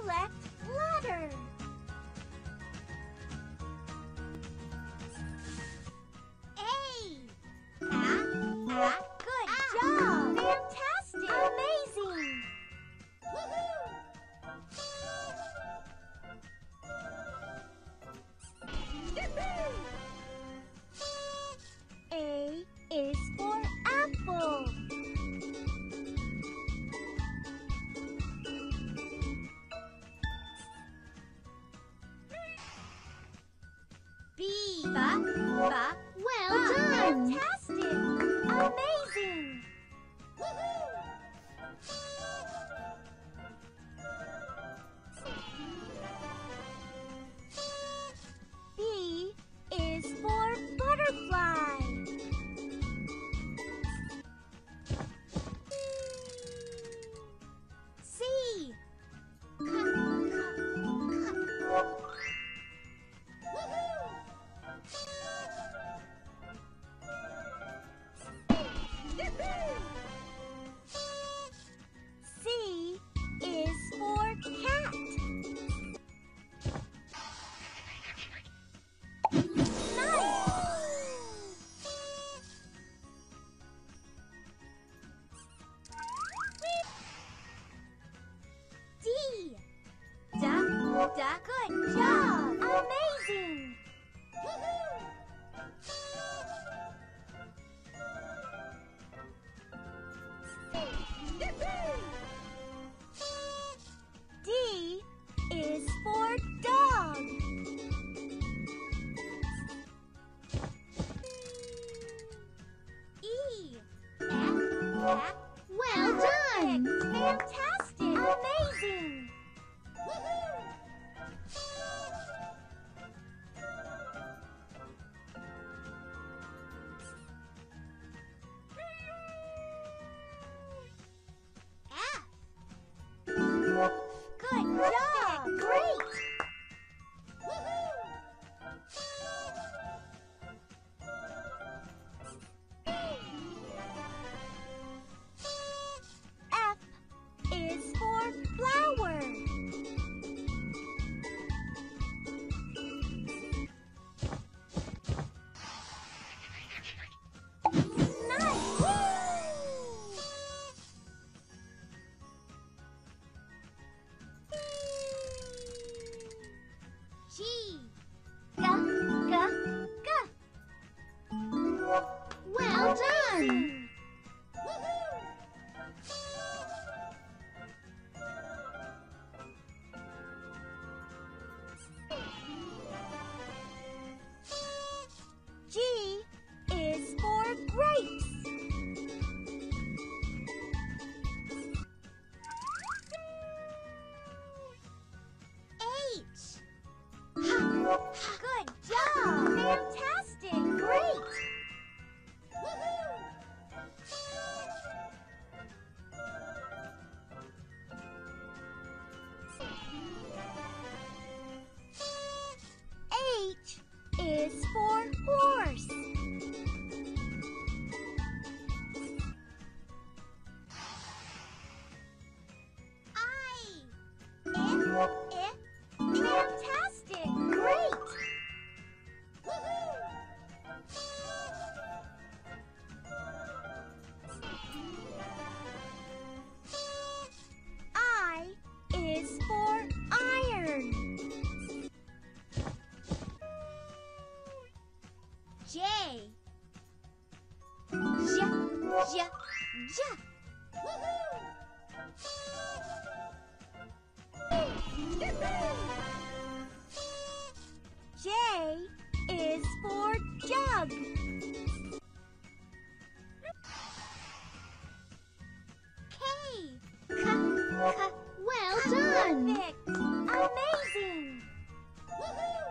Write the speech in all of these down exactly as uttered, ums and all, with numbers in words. Select letter. A. Ah, ah, good ah, job. Fantastic. Amazing. Woohoo. A is for apple. Ba, ba, well ba, done! Fantastic! Amazing! Woohoo! B is for butterfly. C. C is for cat. Nice. D. Da, da, good job. Amazing. Woohoo. D is for dog. E. Well done! Fantastic! Amazing! Woohoo! Well done! Woohoo! G is for grapes. H. Good job! Fantastic! Great! H is for horse. I. I. Fantastic! Great! Woohoo! I is for iron. J. J. J. J. Woohoo! J is for jug. K. K. K. Well done! Perfect! Amazing! Woohoo!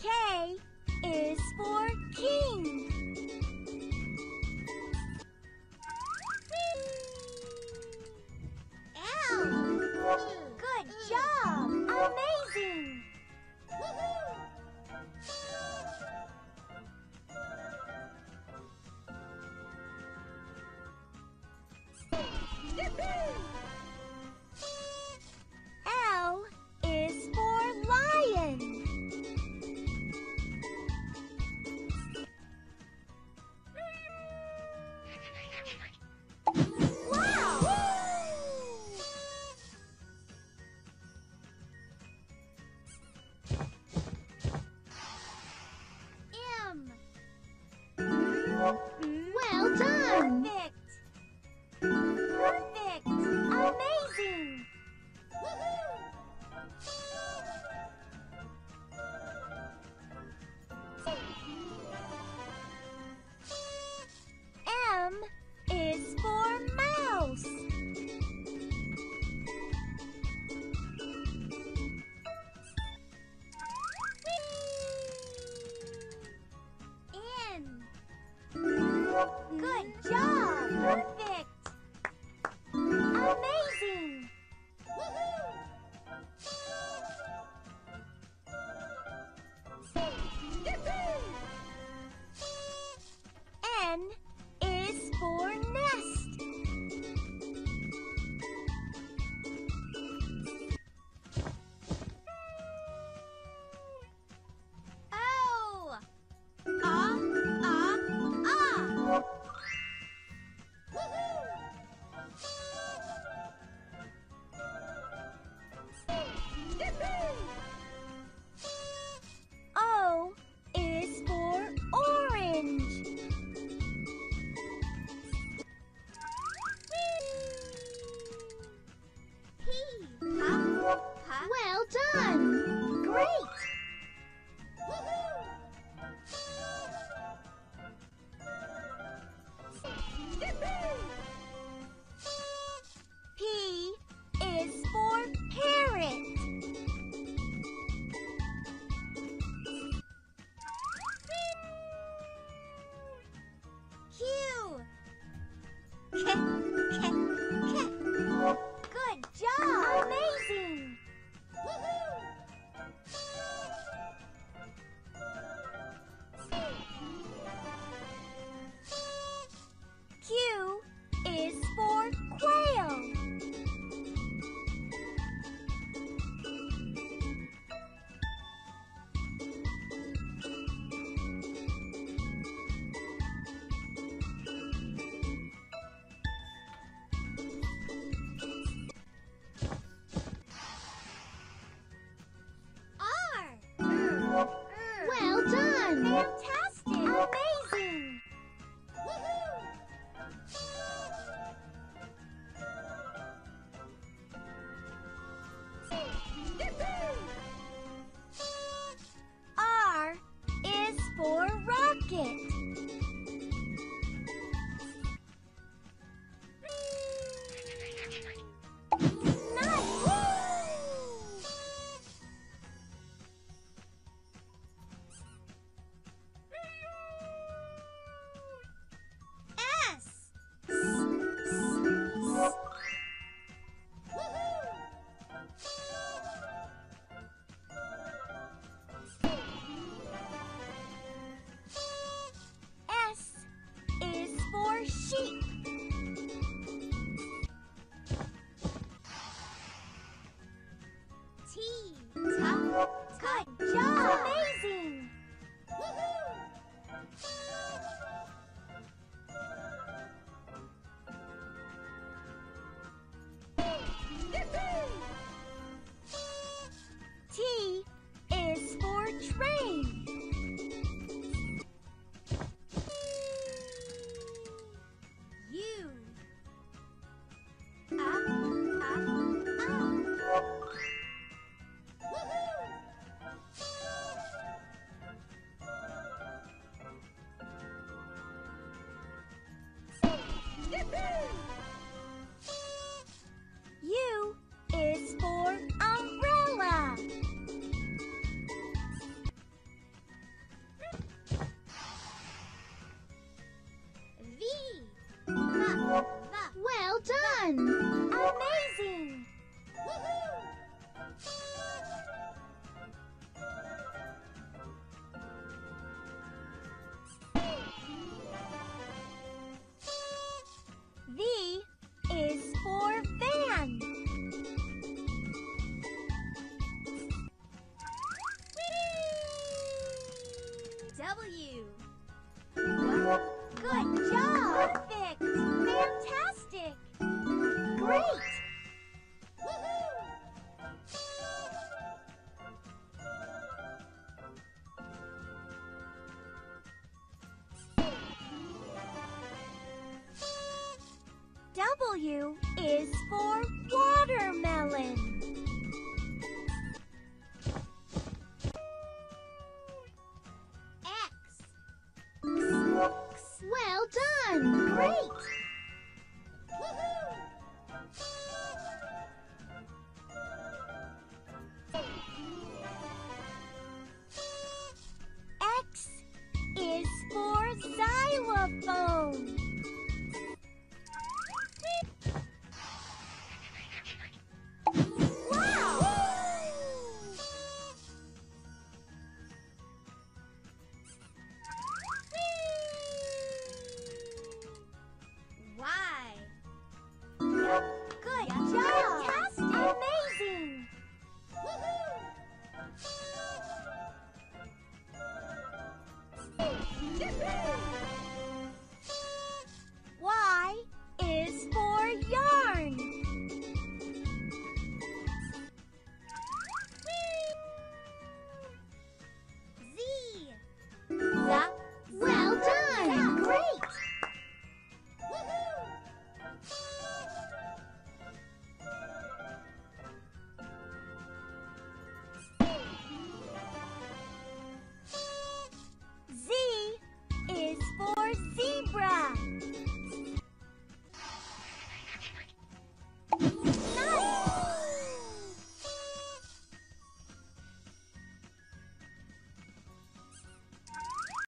K is for king. fun! Fantastic! Amazing! Woohoo! R is for rocket. Sheep. T. Top. Good job. Amazing. Woohoo. T is for train. U is for umbrella. V. Well done! Amazing! Woohoo! W. Good job! Perfect! Fantastic! Great! Woohoo! W is for watermelon. Well done! Great! Woohoo! X is for xylophone. Woohoo!